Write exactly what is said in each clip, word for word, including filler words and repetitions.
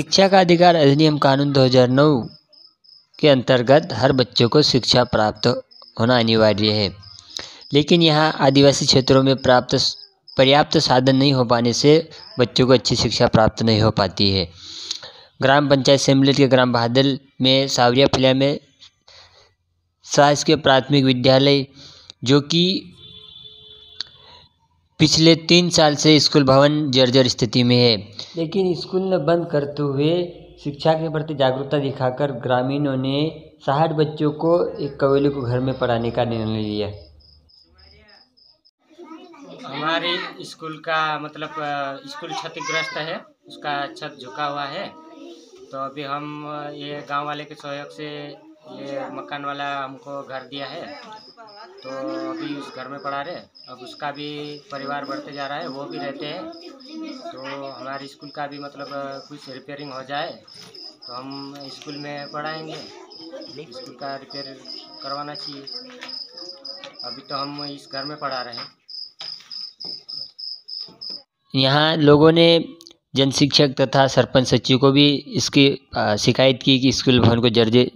शिक्षा का अधिकार अधिनियम कानून दो हज़ार नौ के अंतर्गत हर बच्चों को शिक्षा प्राप्त होना अनिवार्य है, लेकिन यहाँ आदिवासी क्षेत्रों में प्राप्त पर्याप्त साधन नहीं हो पाने से बच्चों को अच्छी शिक्षा प्राप्त नहीं हो पाती है। ग्राम पंचायत सेमलेट के ग्राम भादल में सावरिया फिला में शासकीय प्राथमिक विद्यालय, जो कि पिछले तीन साल से स्कूल भवन जर्जर स्थिति में है, लेकिन स्कूल न बंद करते हुए शिक्षा के प्रति जागरूकता दिखाकर ग्रामीणों ने साठ बच्चों को एक कवेली को घर में पढ़ाने का निर्णय लिया। हमारे स्कूल का मतलब स्कूल क्षतिग्रस्त है, उसका छत झुका हुआ है, तो अभी हम ये गांव वाले के सहयोग से ये मकान वाला हमको घर दिया है, तो अभी उस घर में पढ़ा रहे हैं। अब उसका भी परिवार बढ़ते जा रहा है, वो भी रहते हैं, तो हमारे स्कूल का भी मतलब कुछ रिपेयरिंग हो जाए तो हम स्कूल में पढ़ाएंगे। स्कूल का रिपेयर करवाना चाहिए, अभी तो हम इस घर में पढ़ा रहे हैं। यहाँ लोगों ने जन शिक्षक तथा सरपंच सचिव को भी इसकी शिकायत की कि स्कूल भवन को जर्जर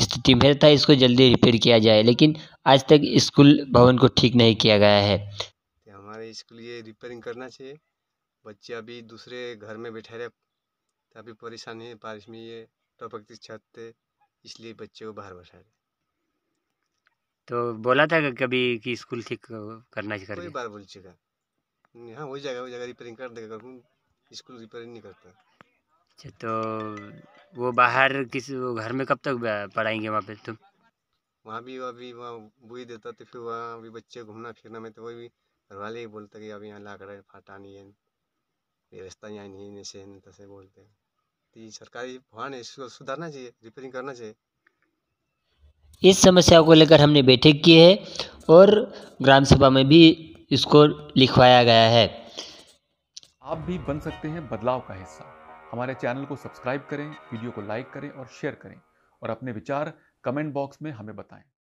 स्थिति में था, इसको जल्दी रिपेयर किया जाए, लेकिन आज तक स्कूल भवन को ठीक नहीं किया गया है। हमारे स्कूल ये रिपेयरिंग करना चाहिए, बच्चे अभी दूसरे घर में बैठे रहे, काफ़ी परेशानी है, बारिश में ये टपकती छत थे, इसलिए बच्चे को बाहर बैठा रहे। तो बोला था कभी कि स्कूल ठीक करना चाहिए, कई बार बोल चुका, हाँ हो जाएगा हो जाएगा रिपेयरिंग कर देगा, स्कूल रिपेयरिंग नहीं करता। अच्छा, तो वो बाहर किस घर में कब तक पढ़ाएंगे वहाँ पे तुम? वहाँ भी अभी वहाँ बुई देता, तो फिर वहाँ भी बच्चे घूमना फिरना में, तो वही भी घर वाले ही बोलते कि अभी यहाँ ला कर फाटा नहीं है, ये रास्ता यहाँ नहीं है, ऐसे नहीं तैसे बोलते हैं। तो सरकारी भवन है, इसको सुधारना चाहिए, रिपेयरिंग करना चाहिए। इस समस्या को लेकर हमने बैठक की है और ग्राम सभा में भी इसको लिखवाया गया है। आप भी बन सकते हैं बदलाव का हिस्सा। हमारे चैनल को सब्सक्राइब करें, वीडियो को लाइक करें और शेयर करें, और अपने विचार कमेंट बॉक्स में हमें बताएं।